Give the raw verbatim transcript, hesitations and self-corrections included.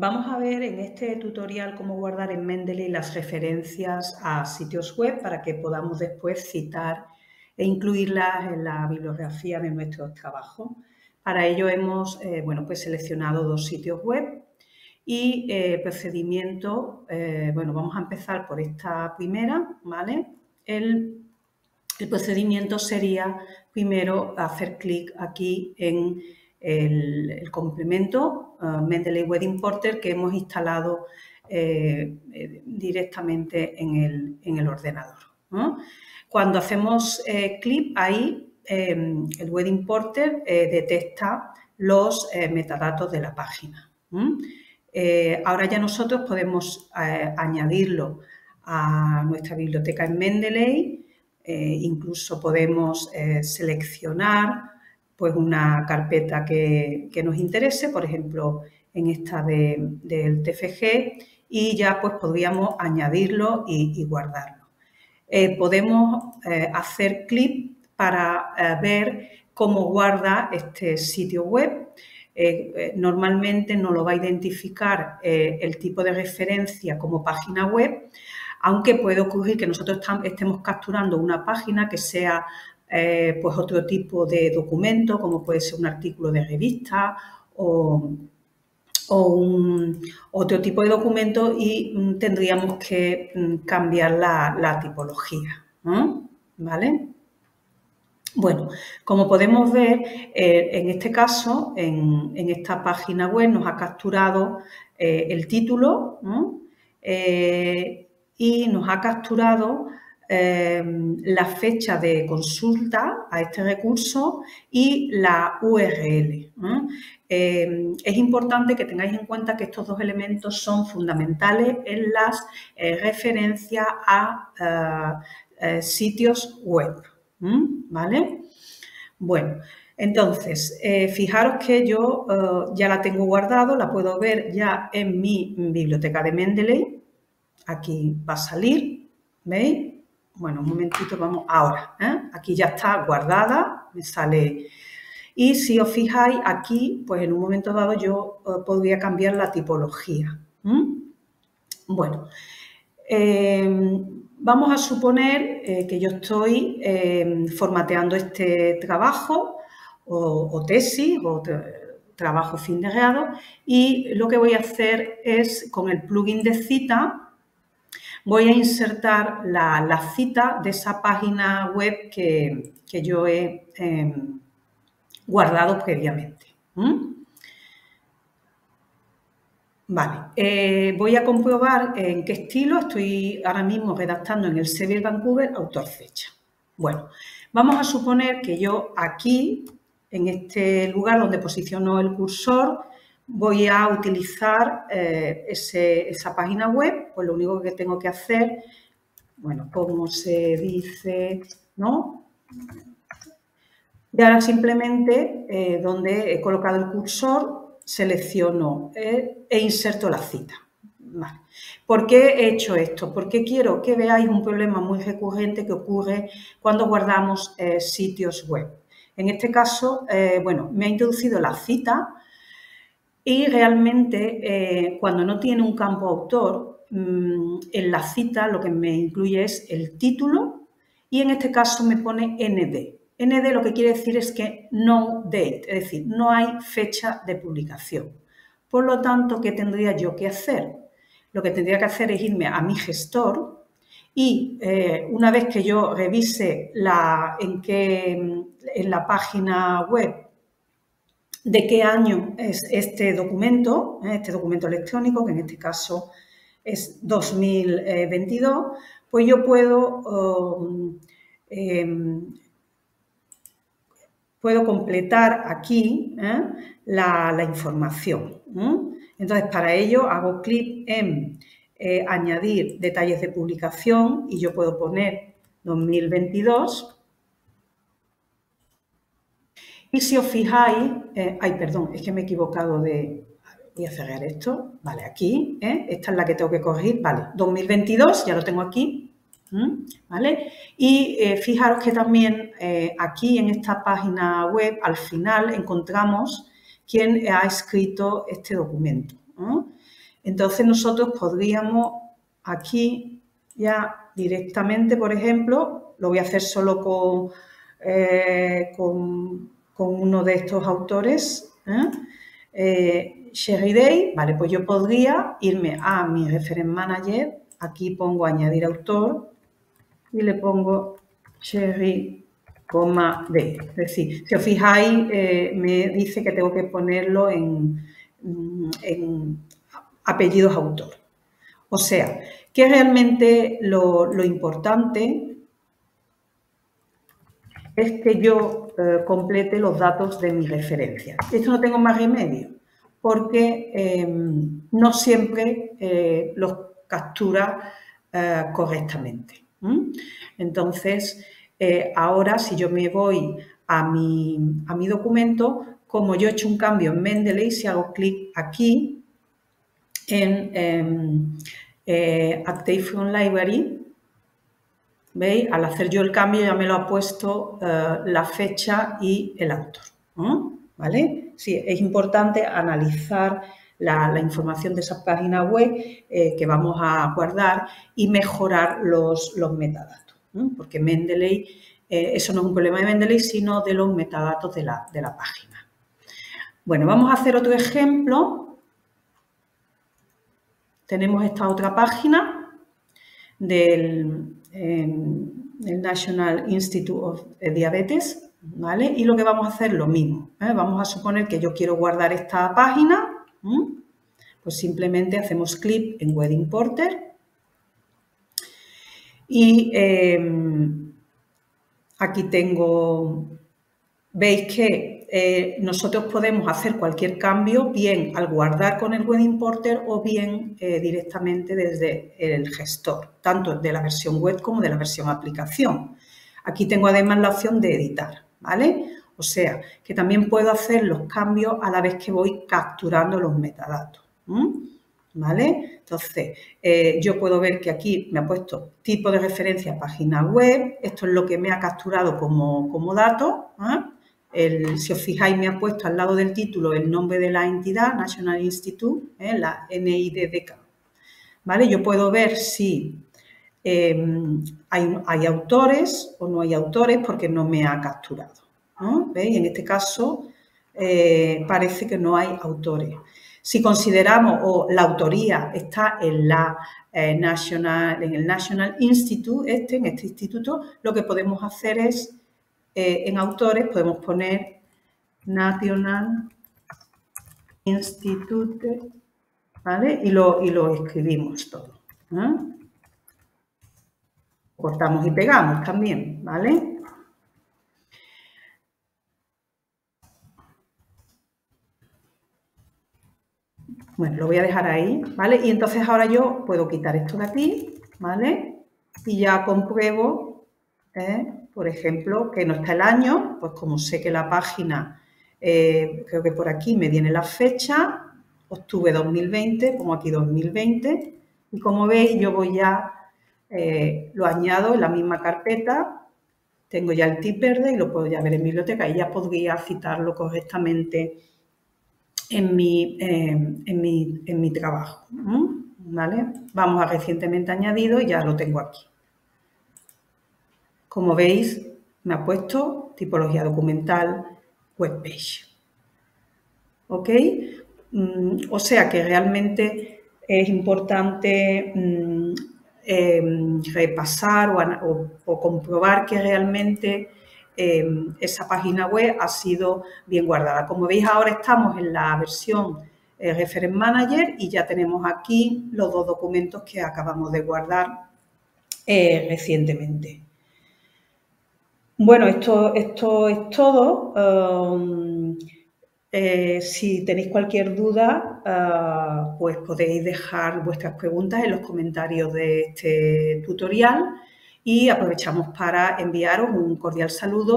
Vamos a ver en este tutorial cómo guardar en Mendeley las referencias a sitios web para que podamos después citar e incluirlas en la bibliografía de nuestros trabajos. Para ello hemos eh, bueno, pues seleccionado dos sitios web y eh, procedimiento, eh, bueno, vamos a empezar por esta primera, ¿vale? El, el procedimiento sería primero hacer clic aquí en El, el complemento uh, Mendeley Web Importer que hemos instalado eh, eh, directamente en el, en el ordenador, ¿no? Cuando hacemos eh, clic ahí, eh, el Web Importer eh, detecta los eh, metadatos de la página. ¿Mm? Eh, ahora ya nosotros podemos eh, añadirlo a nuestra biblioteca en Mendeley, eh, incluso podemos eh, seleccionar pues una carpeta que, que nos interese, por ejemplo, en esta de, del T F G, y ya pues podríamos añadirlo y, y guardarlo. Eh, podemos eh, hacer clic para eh, ver cómo guarda este sitio web. Eh, eh, normalmente no lo va a identificar eh, el tipo de referencia como página web, aunque puede ocurrir que nosotros estemos capturando una página que sea Eh, pues otro tipo de documento, como puede ser un artículo de revista o, o un, otro tipo de documento, y tendríamos que cambiar la, la tipología, ¿no? ¿Vale? Bueno, como podemos ver, eh, en este caso, en, en esta página web nos ha capturado eh, el título, ¿no? eh, y nos ha capturado Eh, la fecha de consulta a este recurso y la U R L, ¿no? Eh, es importante que tengáis en cuenta que estos dos elementos son fundamentales en las eh, referencias a eh, eh, sitios web, ¿no? ¿Vale? Bueno, entonces, eh, fijaros que yo eh, ya la tengo guardado, la puedo ver ya en mi biblioteca de Mendeley. Aquí va a salir, ¿veis? Bueno, un momentito, vamos ahora, ¿eh? Aquí ya está guardada, me sale. Y si os fijáis aquí, pues en un momento dado yo eh, podría cambiar la tipología. ¿Mm? Bueno, eh, vamos a suponer eh, que yo estoy eh, formateando este trabajo o, o tesis o tra trabajo fin de grado, y lo que voy a hacer es, con el plugin de cita, voy a insertar la, la cita de esa página web que, que yo he eh, guardado previamente. ¿Mm? Vale, eh, voy a comprobar en qué estilo estoy ahora mismo redactando en el Sevier Vancouver, autor fecha. Bueno, vamos a suponer que yo aquí, en este lugar donde posiciono el cursor, voy a utilizar eh, ese, esa página web. Pues lo único que tengo que hacer, bueno, como se dice, ¿no? Y ahora simplemente eh, donde he colocado el cursor, selecciono eh, e inserto la cita. Vale. ¿Por qué he hecho esto? Porque quiero que veáis un problema muy recurrente que ocurre cuando guardamos eh, sitios web. En este caso, eh, bueno, me ha introducido la cita. Y realmente, eh, cuando no tiene un campo autor, mmm, en la cita lo que me incluye es el título, y en este caso me pone N D. N D lo que quiere decir es que no date, es decir, no hay fecha de publicación. Por lo tanto, ¿qué tendría yo que hacer? Lo que tendría que hacer es irme a mi gestor y eh, una vez que yo revise la, en, qué, en la página web, de qué año es este documento, este documento electrónico, que en este caso es dos mil veintidós, pues yo puedo, eh, puedo completar aquí eh, la, la información. Entonces, para ello hago clic en eh, añadir detalles de publicación y yo puedo poner dos mil veintidós. Y si os fijáis, eh, ay, perdón, es que me he equivocado de... Voy a cerrar esto, vale, aquí, ¿eh? Esta es la que tengo que corregir, vale, dos mil veintidós, ya lo tengo aquí, ¿vale? Y eh, fijaros que también eh, aquí en esta página web, al final, encontramos quién ha escrito este documento, ¿no? Entonces nosotros podríamos aquí ya directamente, por ejemplo, lo voy a hacer solo con, eh, con, con uno de estos autores, ¿eh? Eh, Sheriday, vale, pues yo podría irme a mi Reference Manager, aquí pongo añadir autor y le pongo Sheriday. Coma D. Es decir, si os fijáis, eh, me dice que tengo que ponerlo en, en apellidos autor. O sea, que realmente lo, lo importante es que yo eh, complete los datos de mi referencia. Esto no tengo más remedio, porque eh, no siempre eh, los captura eh, correctamente. ¿Mm? Entonces, Eh, ahora, si yo me voy a mi, a mi documento, como yo he hecho un cambio en Mendeley, si hago clic aquí en eh, eh, Active from Library, ¿veis? Al hacer yo el cambio ya me lo ha puesto eh, la fecha y el autor, ¿no? ¿Vale? Sí, es importante analizar la, la información de esa página web eh, que vamos a guardar y mejorar los, los metadatos. Porque Mendeley, eh, eso no es un problema de Mendeley, sino de los metadatos de la, de la página. Bueno, vamos a hacer otro ejemplo. Tenemos esta otra página del eh, el National Institute of Diabetes, ¿vale? Y lo que vamos a hacer es lo mismo, ¿eh? Vamos a suponer que yo quiero guardar esta página, ¿eh? Pues simplemente hacemos clic en Web Importer. Y eh, aquí tengo, veis que eh, nosotros podemos hacer cualquier cambio bien al guardar con el Web Importer o bien eh, directamente desde el gestor, tanto de la versión web como de la versión aplicación. Aquí tengo además la opción de editar, ¿vale? O sea, que también puedo hacer los cambios a la vez que voy capturando los metadatos, ¿mm? ¿Vale? Entonces, eh, yo puedo ver que aquí me ha puesto tipo de referencia, página web. Esto es lo que me ha capturado como, como dato, ¿eh? El, si os fijáis, me ha puesto al lado del título el nombre de la entidad, National Institute, ¿eh? La N I D D K. ¿Vale? Yo puedo ver si eh, hay, hay autores o no hay autores porque no me ha capturado, ¿no? ¿Veis? En este caso eh, parece que no hay autores. Si consideramos o la autoría está en, la, eh, National, en el National Institute, este, en este instituto, lo que podemos hacer es, eh, en autores, podemos poner National Institute, ¿vale? Y lo, y lo escribimos todo, ¿no? Cortamos y pegamos también, ¿vale? Bueno, lo voy a dejar ahí, ¿vale? Y entonces ahora yo puedo quitar esto de aquí, ¿vale? Y ya compruebo, ¿eh? Por ejemplo, que no está el año, pues como sé que la página, eh, creo que por aquí me viene la fecha, octubre dos mil veinte, como aquí dos mil veinte, y como veis yo voy ya, eh, lo añado en la misma carpeta, tengo ya el tiperde y lo puedo ya ver en biblioteca y ya podría citarlo correctamente en mi, eh, en mi, en mi trabajo, ¿vale? Vamos a recientemente añadido y ya lo tengo aquí. Como veis, me ha puesto tipología documental, web page. ¿Ok? Mm, o sea que realmente es importante mm, eh, repasar o, o, o comprobar que realmente Eh, esa página web ha sido bien guardada. Como veis, ahora estamos en la versión eh, Reference Manager y ya tenemos aquí los dos documentos que acabamos de guardar eh, recientemente. Bueno, esto, esto es todo. Um, eh, si tenéis cualquier duda, uh, pues podéis dejar vuestras preguntas en los comentarios de este tutorial. Y aprovechamos para enviaros un cordial saludo.